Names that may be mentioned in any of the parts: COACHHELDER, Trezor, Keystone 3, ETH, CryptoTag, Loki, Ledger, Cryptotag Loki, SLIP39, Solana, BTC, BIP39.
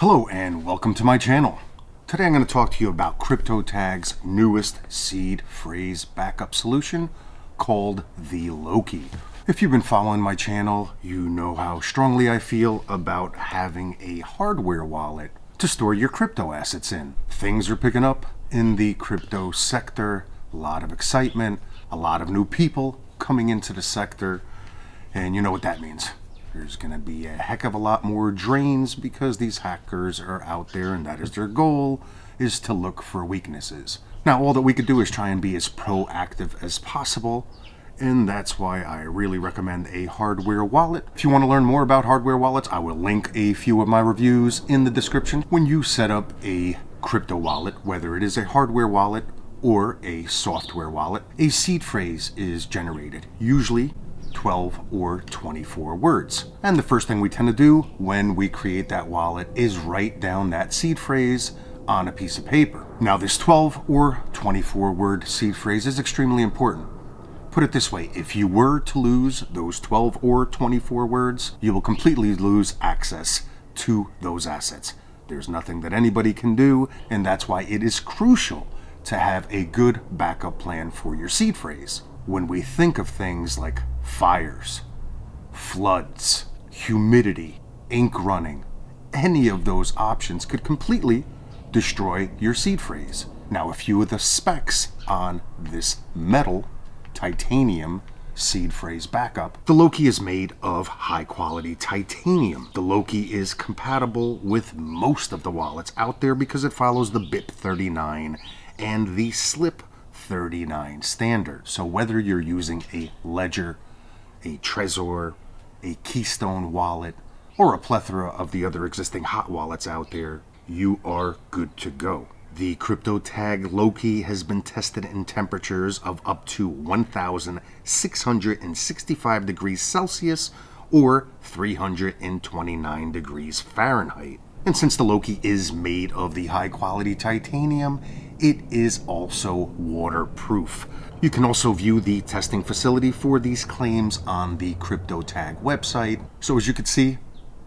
Hello and welcome to my channel. Today I'm going to talk to you about CryptoTag's newest seed phrase backup solution called the Loki. If you've been following my channel, you know how strongly I feel about having a hardware wallet to store your crypto assets in. Things are picking up in the crypto sector, a lot of excitement, a lot of new people coming into the sector, and you know what that means. There's going to be a heck of a lot more drains because these hackers are out there, and that is their goal, is to look for weaknesses. Now, all that we could do is try and be as proactive as possible, and that's why I really recommend a hardware wallet. If you want to learn more about hardware wallets, I will link a few of my reviews in the description. When you set up a crypto wallet, whether it is a hardware wallet or a software wallet, a seed phrase is generated, usually 12 or 24 words. And the first thing we tend to do when we create that wallet is write down that seed phrase on a piece of paper. Now, this 12 or 24 word seed phrase is extremely important. Put it this way, if you were to lose those 12 or 24 words, you will completely lose access to those assets. There's nothing that anybody can do, and that's why it is crucial to have a good backup plan for your seed phrase. When we think of things like fires, floods, humidity, ink running, any of those options could completely destroy your seed phrase. Now, a few of the specs on this metal titanium seed phrase backup. The Loki is made of high quality titanium. The Loki is compatible with most of the wallets out there because it follows the BIP39 and the SLIP39 standard. So whether you're using a Ledger, a Trezor, a Keystone wallet, or a plethora of the other existing hot wallets out there, you are good to go. The CryptoTag Loki has been tested in temperatures of up to 1,665 degrees Celsius or 329 degrees Fahrenheit. And since the Loki is made of the high-quality titanium, it is also waterproof. You can also view the testing facility for these claims on the CryptoTag website. So as you can see,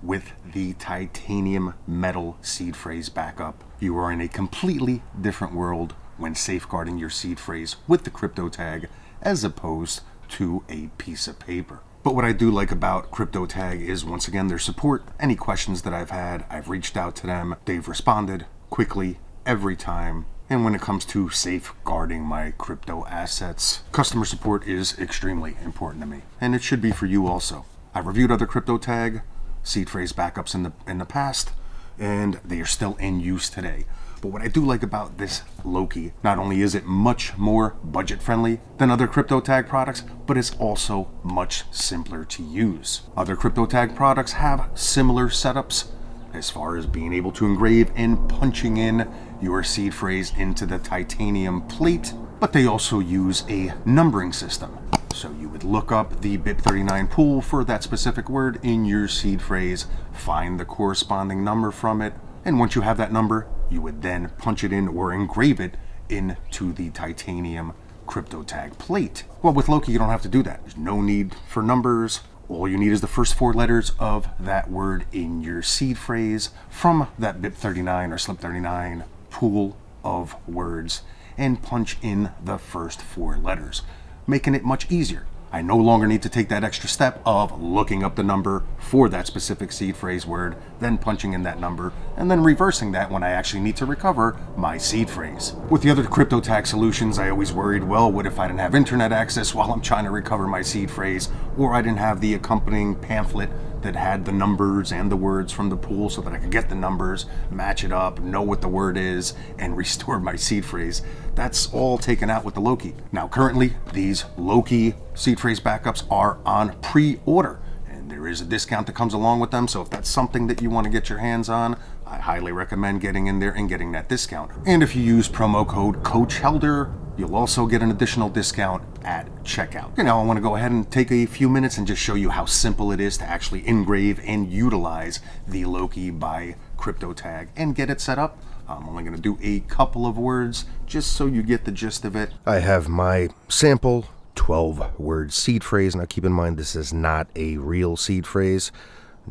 with the titanium metal seed phrase backup, you are in a completely different world when safeguarding your seed phrase with the CryptoTag as opposed to a piece of paper. But what I do like about CryptoTag is, once again, their support. Any questions that I've had, I've reached out to them. They've responded quickly every time. And when it comes to safeguarding my crypto assets, customer support is extremely important to me. And it should be for you also. I've reviewed other CryptoTag seed phrase backups in the past, and they are still in use today. But what I do like about this Loki, not only is it much more budget friendly than other CryptoTag products, but it's also much simpler to use. Other CryptoTag products have similar setups as far as being able to engrave and punching in your seed phrase into the titanium plate, but they also use a numbering system. So you would look up the BIP39 pool for that specific word in your seed phrase, find the corresponding number from it, and once you have that number, you would then punch it in or engrave it into the titanium CryptoTag plate. Well, with Loki, you don't have to do that. There's no need for numbers. All you need is the first four letters of that word in your seed phrase from that BIP39 or SLIP39 pool of words and punch in the first four letters, making it much easier. I no longer need to take that extra step of looking up the number for that specific seed phrase word, then punching in that number, and then reversing that when I actually need to recover my seed phrase. With the other CryptoTag solutions, I always worried, well, what if I didn't have internet access while I'm trying to recover my seed phrase, or I didn't have the accompanying pamphlet that had the numbers and the words from the pool so that I could get the numbers, match it up, know what the word is, and restore my seed phrase. That's all taken out with the Loki. Now, currently, these Loki seed phrase backups are on pre-order, and there is a discount that comes along with them, so if that's something that you want to get your hands on, I highly recommend getting in there and getting that discount. And if you use promo code COACHHELDER, you'll also get an additional discount at checkout. Okay, now I want to go ahead and take a few minutes and just show you how simple it is to actually engrave and utilize the Loki by CryptoTag and get it set up. I'm only going to do a couple of words just so you get the gist of it. I have my sample 12-word seed phrase. Now keep in mind, this is not a real seed phrase.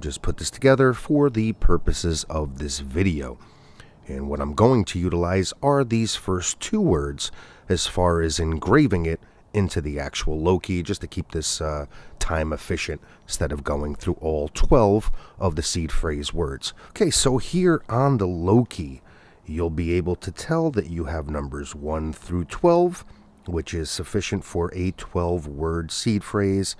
just put this together for the purposes of this video. And what I'm going to utilize are these first two words as far as engraving it into the actual Loki, just to keep this time efficient instead of going through all 12 of the seed phrase words. Okay, so here on the Loki, you'll be able to tell that you have numbers 1 through 12, which is sufficient for a 12-word seed phrase.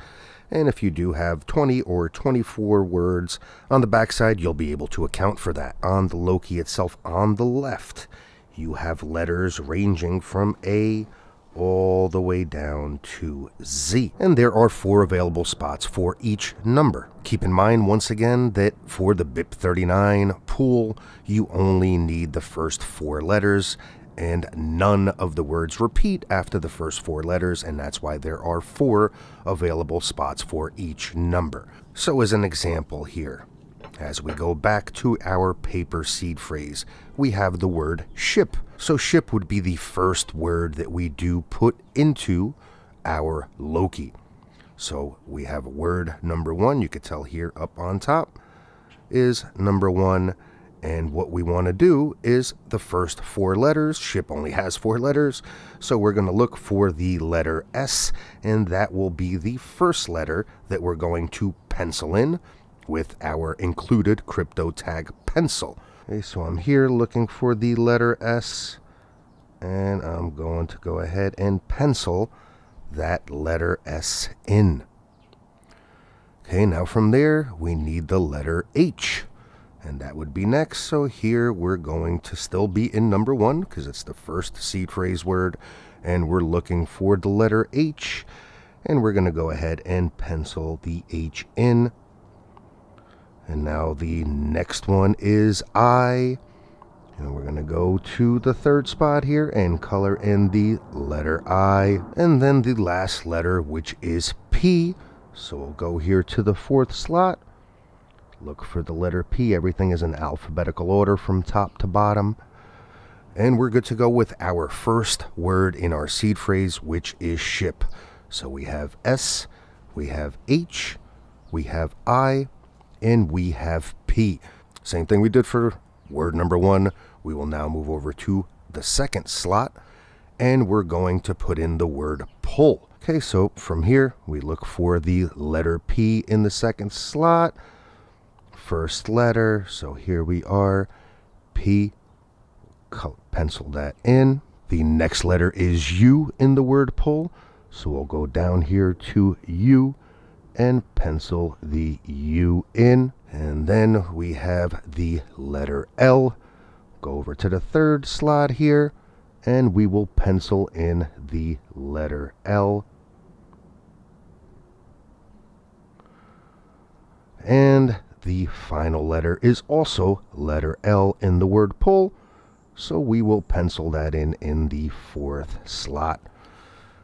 And if you do have 20 or 24 words on the backside, you'll be able to account for that. On the Loki itself, on the left, you have letters ranging from A all the way down to Z. And there are 4 available spots for each number. Keep in mind, once again, that for the BIP39 pool, you only need the first 4 letters, and none of the words repeat after the first 4 letters, and that's why there are 4 available spots for each number. So as an example here, as we go back to our paper seed phrase, we have the word ship. So ship would be the first word that we do put into our Loki. So we have word number 1, you could tell here up on top is number 1. And what we want to do is the first 4 letters. Ship only has 4 letters, so we're going to look for the letter S, and that will be the first letter that we're going to pencil in with our included CryptoTag pencil. Okay, so I'm here looking for the letter S, and I'm going to go ahead and pencil that letter S in. Okay, now from there, we need the letter H. And that would be next. So here we're going to still be in number 1 because it's the first seed phrase word, and we're looking for the letter H, and we're going to go ahead and pencil the H in. And now the next one is I, and we're going to go to the third spot here and color in the letter I, and then the last letter, which is P. So we'll go here to the fourth slot, look for the letter P. Everything is in alphabetical order from top to bottom. And we're good to go with our first word in our seed phrase, which is ship. So we have S, we have H, we have I, and we have P. Same thing we did for word number 1. We will now move over to the second slot, and we're going to put in the word pull. Okay, so from here, we look for the letter P in the second slot. First letter, so here we are, P, pencil that in. The next letter is U in the word pull, so we'll go down here to U and pencil the U in. And then we have the letter L. Go over to the third slot here, and we will pencil in the letter L. And the final letter is also letter L in the word pull, so we will pencil that in the fourth slot.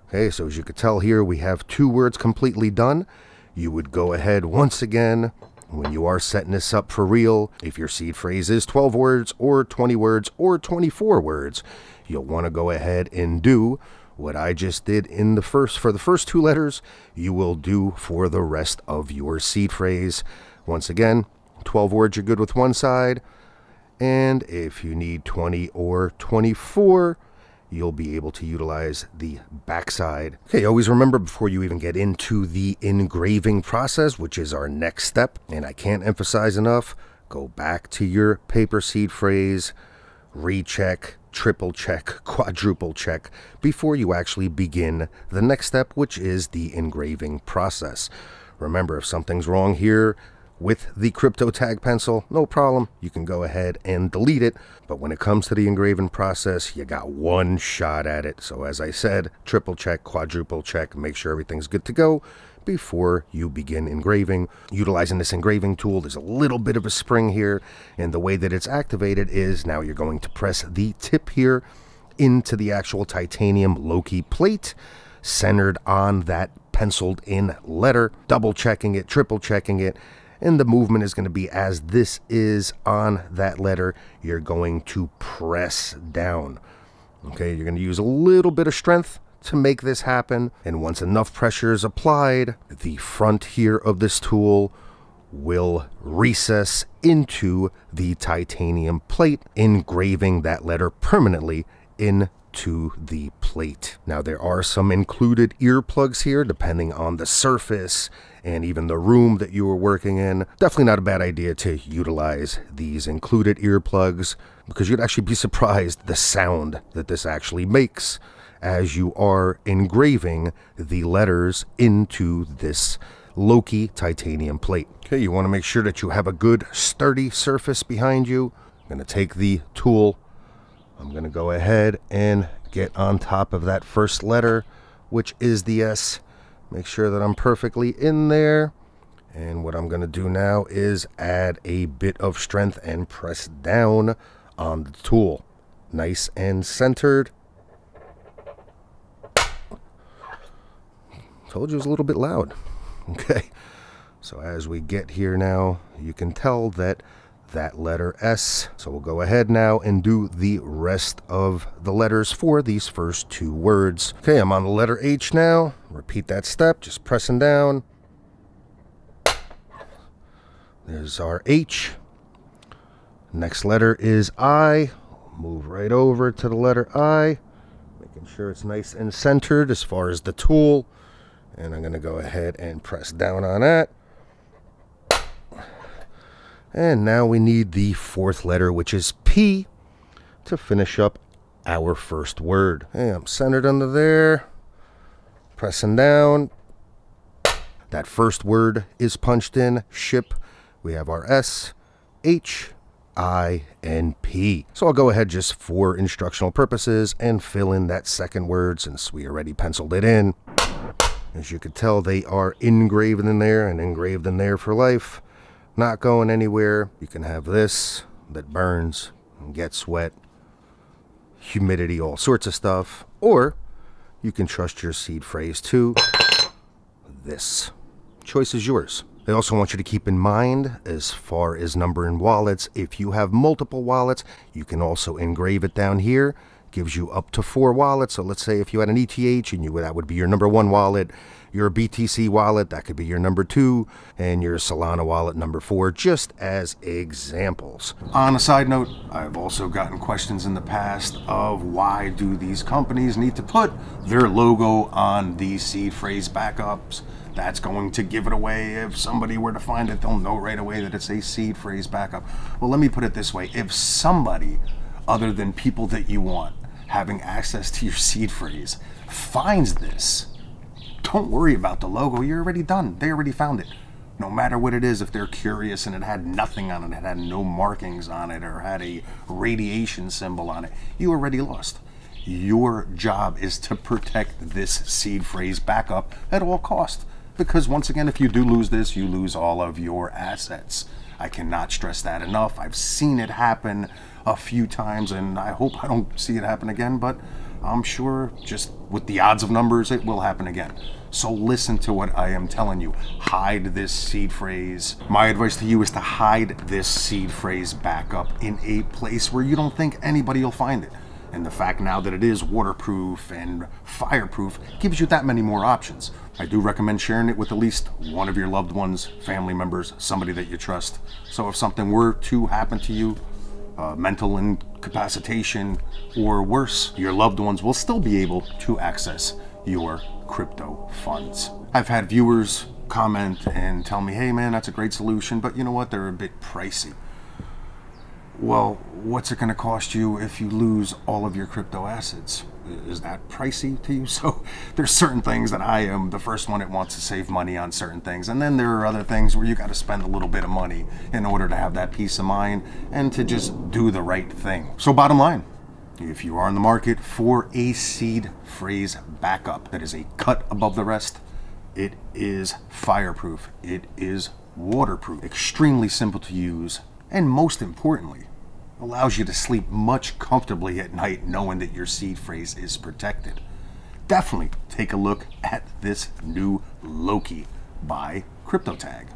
Okay, so as you can tell here, we have 2 words completely done. You would go ahead once again, when you are setting this up for real, if your seed phrase is 12 words or 20 words or 24 words, you'll want to go ahead and do what I just did in the first 2 letters, you will do for the rest of your seed phrase. Once again, 12 words, you're good with one side. And if you need 20 or 24, you'll be able to utilize the backside. Okay, always remember, before you even get into the engraving process, which is our next step, and I can't emphasize enough, go back to your paper seed phrase, recheck, triple check, quadruple check before you actually begin the next step, which is the engraving process. Remember, if something's wrong here with the CryptoTag pencil, no problem, you can go ahead and delete it. But when it comes to the engraving process, you got one shot at it. So as I said, triple check, quadruple check, make sure everything's good to go before you begin engraving. Utilizing this engraving tool, there's a little bit of a spring here, and the way that it's activated is now you're going to press the tip here into the actual titanium Loki plate centered on that penciled in letter, double checking it, triple checking it. And the movement is going to be as this is on that letter, you're going to press down. Okay, you're going to use a little bit of strength to make this happen. And once enough pressure is applied, the front here of this tool will recess into the titanium plate, engraving that letter permanently into the plate. Now, there are some included earplugs here, depending on the surface and even the room that you were working in. Definitely not a bad idea to utilize these included earplugs, because you'd actually be surprised the sound that this actually makes as you are engraving the letters into this Loki titanium plate. Okay, you want to make sure that you have a good sturdy surface behind you. I'm going to take the tool. I'm going to go ahead and get on top of that first letter, which is the S. Make sure that I'm perfectly in there. And what I'm going to do now is add a bit of strength and press down on the tool. Nice and centered. Told you it was a little bit loud. Okay, so as we get here now, you can tell that that letter S. So we'll go ahead now and do the rest of the letters for these first two words. Okay, I'm on the letter H now. Repeat that step, just pressing down. There's our H. Next letter is I. Move right over to the letter I, making sure it's nice and centered as far as the tool. And I'm going to go ahead and press down on that. And now we need the fourth letter, which is P, to finish up our first word. Hey, I'm centered under there, pressing down. That first word is punched in, ship. We have our S, H, I, and P. So I'll go ahead just for instructional purposes and fill in that second word since we already penciled it in. As you can tell, they are engraved in there and engraved in there for life. Not going anywhere. You can have this that burns and gets wet, humidity, all sorts of stuff. Or you can trust your seed phrase to this. Choice is yours. They also want you to keep in mind, as far as numbering wallets, if you have multiple wallets, you can also engrave it down here. Gives you up to 4 wallets. So let's say if you had an ETH and that would be your number 1 wallet, your BTC wallet, that could be your number 2, and your Solana wallet number 4, just as examples. On a side note, I've also gotten questions in the past of why do these companies need to put their logo on these seed phrase backups? That's going to give it away. If somebody were to find it, they'll know right away that it's a seed phrase backup. Well, let me put it this way. If somebody other than people that you want having access to your seed phrase finds this, don't worry about the logo. You're already done. They already found it. No matter what it is, if they're curious and it had nothing on it, it had no markings on it, or had a radiation symbol on it, you already lost. Your job is to protect this seed phrase backup at all costs, because once again, if you do lose this, you lose all of your assets. I cannot stress that enough. I've seen it happen a few times, and I hope I don't see it happen again, but I'm sure just with the odds of numbers, it will happen again. So listen to what I am telling you. Hide this seed phrase. My advice to you is to hide this seed phrase backup in a place where you don't think anybody will find it. And the fact now that it is waterproof and fireproof gives you that many more options. I do recommend sharing it with at least one of your loved ones, family members, somebody that you trust. So if something were to happen to you, mental incapacitation or worse, your loved ones will still be able to access your crypto funds. I've had viewers comment and tell me, hey man, that's a great solution, but you know what? They're a bit pricey. Well, what's it going to cost you if you lose all of your crypto assets? Is that pricey to you? So there's certain things that I am the first one that wants to save money on certain things. And then there are other things where you got to spend a little bit of money in order to have that peace of mind and to just do the right thing. So bottom line, if you are in the market for a seed phrase backup that is a cut above the rest, it is fireproof, it is waterproof, extremely simple to use, and most importantly, allows you to sleep much comfortably at night knowing that your seed phrase is protected. Definitely take a look at this new Loki by CryptoTag.